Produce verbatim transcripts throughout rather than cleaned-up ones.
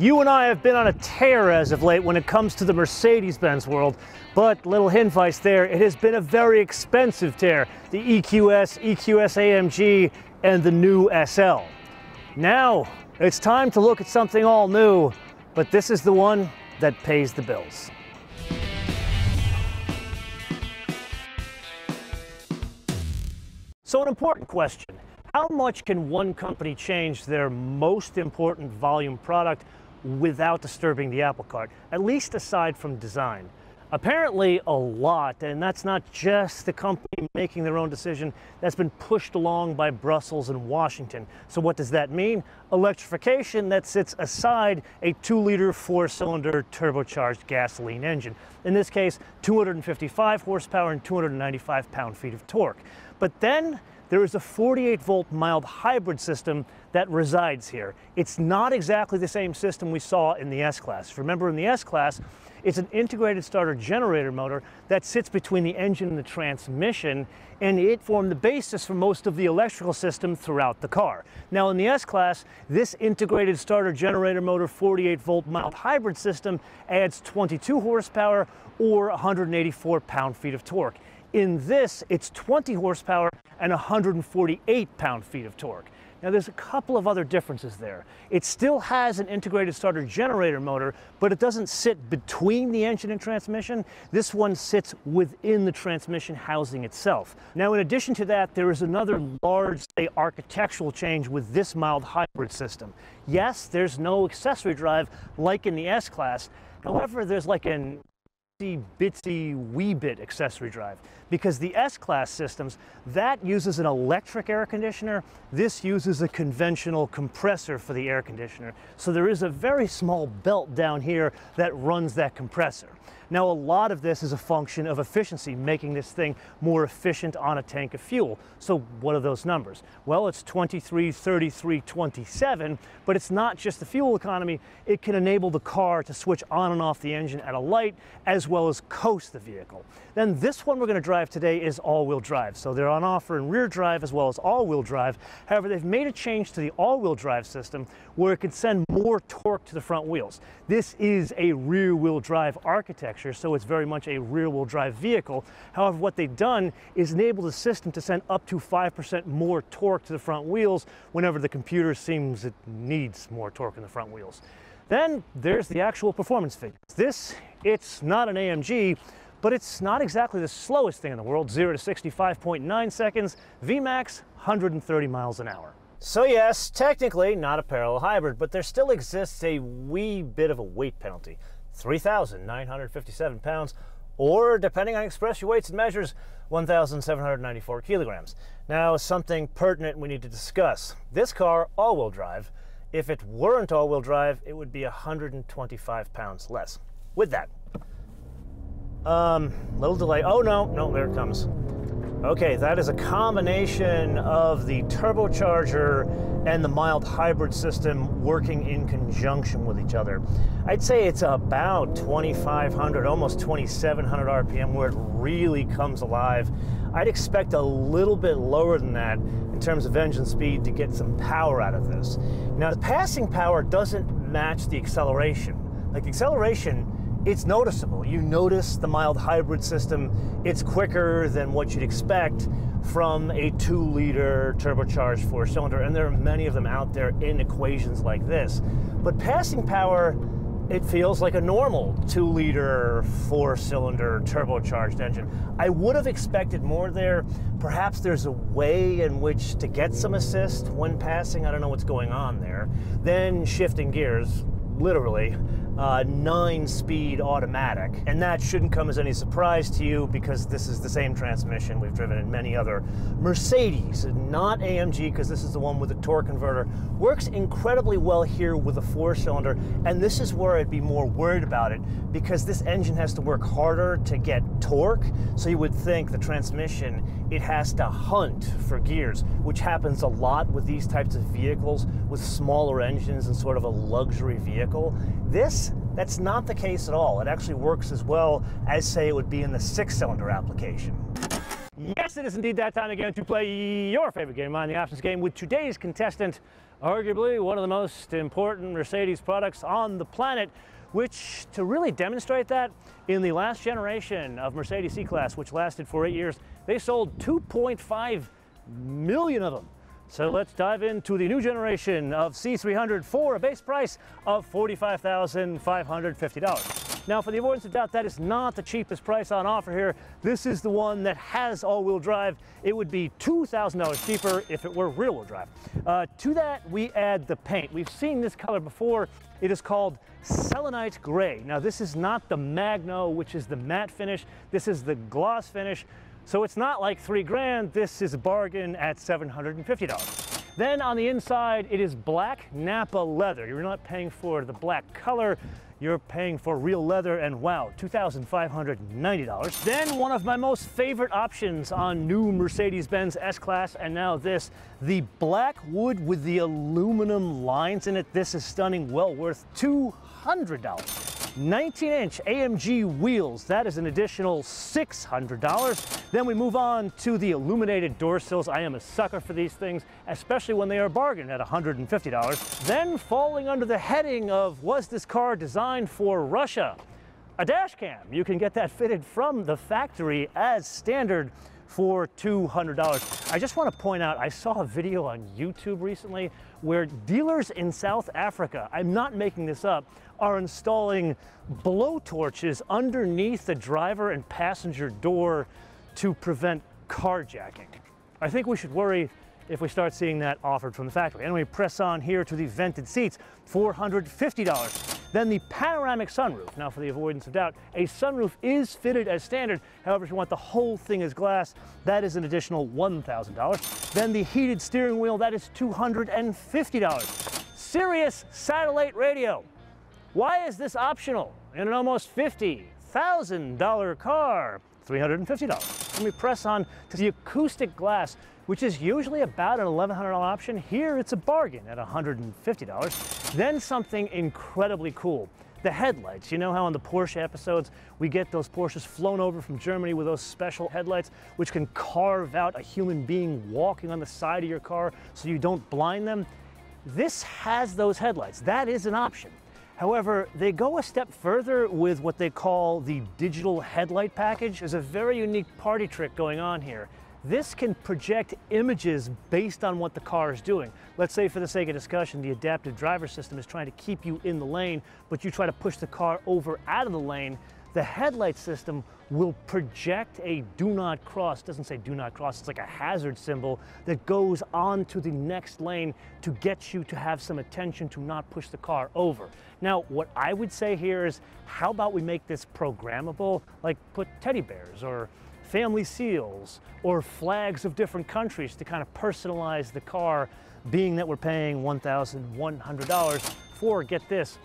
You and I have been on a tear as of late when it comes to the Mercedes-Benz world, but little hinvice there, it has been a very expensive tear. The E Q S, E Q S A M G, and the new S L. Now, it's time to look at something all new, but this is the one that pays the bills. So an important question, how much can one company change their most important volume product without disturbing the Apple cart, at least aside from design? Apparently a lot, and that's not just the company making their own decision, that's been pushed along by Brussels and Washington. So what does that mean? Electrification that sits aside a two liter four cylinder turbocharged gasoline engine. In this case, two hundred fifty-five horsepower and two hundred ninety-five pound-feet of torque. But then there is a forty-eight volt mild hybrid system that resides here. It's not exactly the same system we saw in the S-Class. Remember, in the S-Class, it's an integrated starter generator motor that sits between the engine and the transmission, and it formed the basis for most of the electrical system throughout the car. Now, in the S-Class, this integrated starter generator motor forty-eight volt mild hybrid system adds twenty-two horsepower or one hundred eighty-four pound-feet of torque. In this, it's twenty horsepower and one hundred forty-eight pound-feet of torque. Now, there's a couple of other differences there. It still has an integrated starter generator motor, but it doesn't sit between the engine and transmission. This one sits within the transmission housing itself. Now, in addition to that, there is another large, say, architectural change with this mild hybrid system. Yes, there's no accessory drive like in the S-Class. However, there's like an bitsy wee bit accessory drive, because the S-Class systems, that uses an electric air conditioner, this uses a conventional compressor for the air conditioner. So there is a very small belt down here that runs that compressor. Now, a lot of this is a function of efficiency, making this thing more efficient on a tank of fuel. So what are those numbers? Well, it's twenty-three, thirty-three, twenty-seven, but it's not just the fuel economy. It can enable the car to switch on and off the engine at a light, as well as coast the vehicle. Then this one we're going to drive today is all-wheel drive. So they're on offer in rear drive as well as all-wheel drive. However, they've made a change to the all-wheel drive system where it can send more torque to the front wheels. This is a rear-wheel drive architecture, so it's very much a rear-wheel drive vehicle. However, what they've done is enable the system to send up to five percent more torque to the front wheels whenever the computer seems it needs more torque in the front wheels. Then there's the actual performance figures. This, it's not an A M G, but it's not exactly the slowest thing in the world. zero to sixty-five point nine seconds, V MAX, one hundred thirty miles an hour. So yes, technically not a parallel hybrid, but there still exists a wee bit of a weight penalty. three thousand nine hundred fifty-seven pounds, or depending on express your weights and measures, one thousand seven hundred ninety-four kilograms. Now, something pertinent we need to discuss. This car, all-wheel drive, if it weren't all-wheel drive, it would be one hundred twenty-five pounds less. With that, um, little delay. Oh no, no, there it comes. Okay, that is a combination of the turbocharger and the mild hybrid system working in conjunction with each other. I'd say it's about twenty-five hundred, almost twenty-seven hundred R P M where it really comes alive. I'd expect a little bit lower than that in terms of engine speed to get some power out of this. Now, the passing power doesn't match the acceleration. Like, the acceleration, it's noticeable. You notice the mild hybrid system, it's quicker than what you'd expect from a two liter turbocharged four cylinder, and there are many of them out there in equations like this. But passing power, it feels like a normal two liter four cylinder turbocharged engine. I would have expected more there. Perhaps there's a way in which to get some assist when passing. I don't know what's going on there. Then shifting gears, literally, Uh, nine speed automatic, and that shouldn't come as any surprise to you because this is the same transmission we've driven in many other Mercedes, not A M G, because this is the one with the torque converter. Works incredibly well here with a four cylinder, and this is where I'd be more worried about it, because this engine has to work harder to get torque, so you would think the transmission, it has to hunt for gears, which happens a lot with these types of vehicles with smaller engines and sort of a luxury vehicle. This That's not the case at all. It actually works as well as, say, it would be in the six cylinder application. Yes, it is indeed that time again to play your favorite game on the options game with today's contestant, arguably one of the most important Mercedes products on the planet, which to really demonstrate that, in the last generation of Mercedes C-Class, which lasted for eight years, they sold two point five million of them. So let's dive into the new generation of C three hundred for a base price of forty-five thousand five hundred fifty dollars. Now, for the avoidance of doubt, that is not the cheapest price on offer here. This is the one that has all-wheel drive. It would be two thousand dollars cheaper if it were rear-wheel drive. Uh, to that, we add the paint. We've seen this color before. It is called selenite gray. Now, this is not the Magno, which is the matte finish. This is the gloss finish. So it's not like three grand, this is a bargain at seven hundred fifty dollars. Then on the inside, it is black Nappa leather. You're not paying for the black color, you're paying for real leather, and wow, two thousand five hundred ninety dollars. Then one of my most favorite options on new Mercedes-Benz S-Class, and now this, the black wood with the aluminum lines in it. This is stunning, well worth two hundred dollars. nineteen inch A M G wheels, that is an additional six hundred dollars. Then we move on to the illuminated door sills. I am a sucker for these things, especially when they are bargained at one hundred fifty dollars. Then falling under the heading of, was this car designed for Russia? A dash cam. You can get that fitted from the factory as standard for two hundred dollars. I just want to point out, I saw a video on YouTube recently where dealers in South Africa, I'm not making this up, are installing blowtorches underneath the driver and passenger door to prevent carjacking. I think we should worry if we start seeing that offered from the factory. And we press on here to the vented seats, four hundred fifty dollars. Then the panoramic sunroof. Now, for the avoidance of doubt, a sunroof is fitted as standard. However, if you want the whole thing as glass, that is an additional one thousand dollars. Then the heated steering wheel, that is two hundred fifty dollars. Sirius satellite radio. Why is this optional in an almost fifty thousand dollar car? three hundred fifty dollars. And we press on to the acoustic glass, which is usually about an eleven hundred dollar option. Here, it's a bargain at one hundred fifty dollars. Then something incredibly cool, the headlights. You know how in the Porsche episodes, we get those Porsches flown over from Germany with those special headlights, which can carve out a human being walking on the side of your car so you don't blind them? This has those headlights. That is an option. However, they go a step further with what they call the digital headlight package. There's a very unique party trick going on here. This can project images based on what the car is doing. Let's say, for the sake of discussion, the adaptive driver system is trying to keep you in the lane, but you try to push the car over out of the lane. The headlight system will project a do not cross. It doesn't say do not cross, it's like a hazard symbol that goes on to the next lane to get you to have some attention to not push the car over. Now, what I would say here is, how about we make this programmable? Like put teddy bears or family seals or flags of different countries to kind of personalize the car, being that we're paying one thousand one hundred dollars for, get this,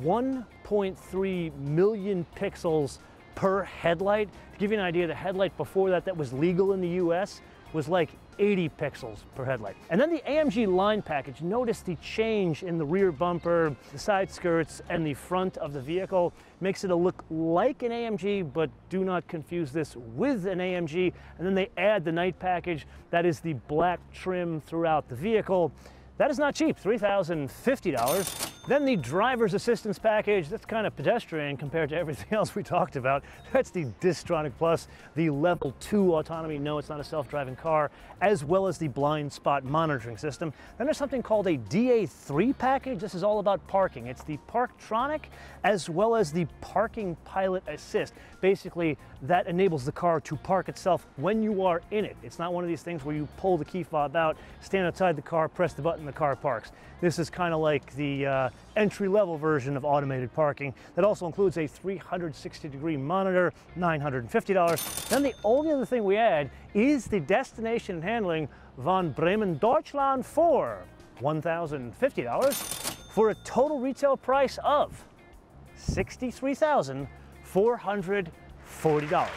one point three million pixels per headlight. To give you an idea, the headlight before that that was legal in the U S was like eighty pixels per headlight. And then the A M G line package, notice the change in the rear bumper, the side skirts, and the front of the vehicle. Makes it a look like an A M G, but do not confuse this with an A M G. And then they add the night package, that is the black trim throughout the vehicle. That is not cheap, three thousand fifty dollars. Then the driver's assistance package, that's kind of pedestrian compared to everything else we talked about. That's the DISTRONIC Plus, the level two autonomy. No, it's not a self-driving car, as well as the blind spot monitoring system. Then there's something called a D A three package. This is all about parking. It's the Parktronic, as well as the Parking Pilot Assist. Basically, that enables the car to park itself when you are in it. It's not one of these things where you pull the key fob out, stand outside the car, press the button, the car parks. This is kind of like the uh, entry-level version of automated parking. That also includes a three hundred sixty degree monitor, nine hundred fifty dollars. Then the only other thing we add is the destination handling von Bremen, Deutschland for one thousand fifty dollars for a total retail price of sixty-three thousand four hundred forty dollars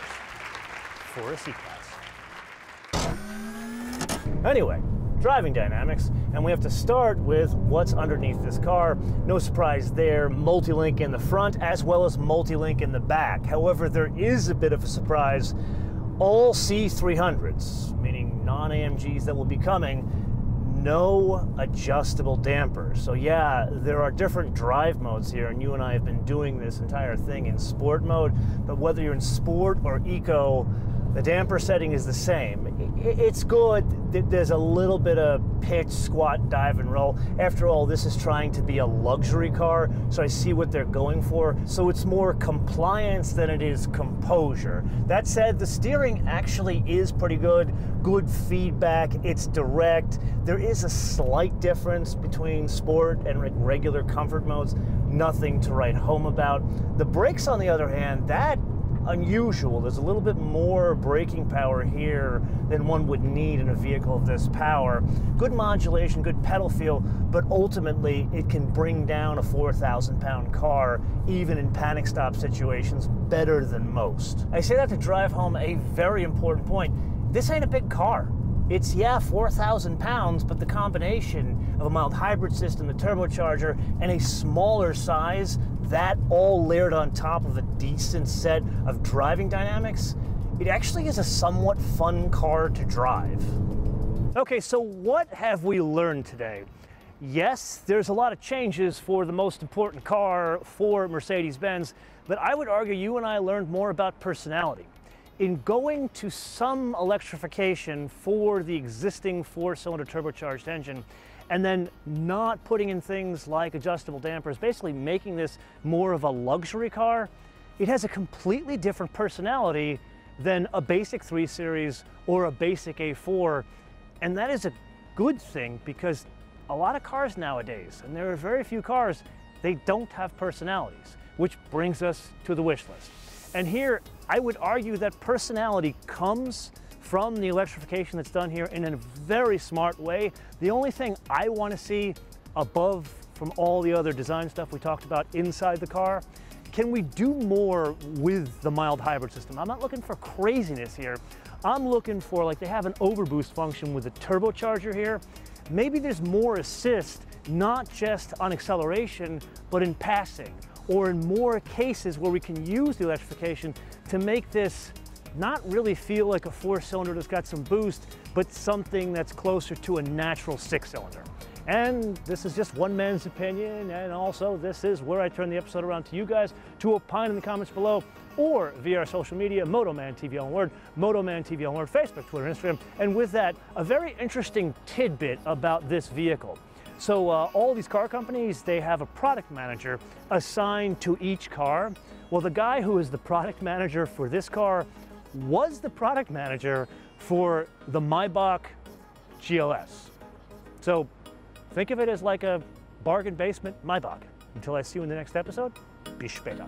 for a C-Class. Anyway, driving dynamics, and we have to start with what's underneath this car. No surprise there, multi-link in the front as well as multi-link in the back. However, there is a bit of a surprise all C three hundreds, meaning non-A M Gs that will be coming, no adjustable damper. So yeah, there are different drive modes here, and you and I have been doing this entire thing in sport mode, but whether you're in sport or eco, the damper setting is the same. It's good. There's a little bit of pitch, squat, dive, and roll. After all, this is trying to be a luxury car, so I see what they're going for. So it's more compliance than it is composure. That said, the steering actually is pretty good. Good feedback. It's direct. There is a slight difference between sport and regular comfort modes. Nothing to write home about. The brakes, on the other hand, that unusual. There's a little bit more braking power here than one would need in a vehicle of this power. Good modulation, good pedal feel, but ultimately it can bring down a four thousand pound car, even in panic stop situations, better than most. I say that to drive home a very important point. This ain't a big car. It's, yeah, four thousand pounds, but the combination of a mild hybrid system, the turbocharger, and a smaller size, that all layered on top of a decent set of driving dynamics, it actually is a somewhat fun car to drive. Okay, so what have we learned today? Yes, there's a lot of changes for the most important car for Mercedes-Benz, but I would argue you and I learned more about personality. In going to some electrification for the existing four-cylinder turbocharged engine, and then not putting in things like adjustable dampers, basically making this more of a luxury car, it has a completely different personality than a basic three series or a basic A four. And that is a good thing, because a lot of cars nowadays, and there are very few cars, they don't have personalities, which brings us to the wish list. And here, I would argue that personality comes from the electrification that's done here in a very smart way. The only thing I want to see above from all the other design stuff we talked about inside the car, can we do more with the mild hybrid system? I'm not looking for craziness here. I'm looking for, like, they have an overboost function with the turbocharger here. Maybe there's more assist, not just on acceleration, but in passing, or in more cases where we can use the electrification to make this not really feel like a four-cylinder that's got some boost, but something that's closer to a natural six-cylinder. And this is just one man's opinion, and also this is where I turn the episode around to you guys to opine in the comments below, or via our social media, Motoman T V on Word, Motoman T V on Word, Facebook, Twitter, Instagram. And with that, a very interesting tidbit about this vehicle. So uh, all these car companies, they have a product manager assigned to each car. Well, the guy who is the product manager for this car was the product manager for the Maybach G L S. So think of it as like a bargain basement Maybach. Until I see you in the next episode, bis später.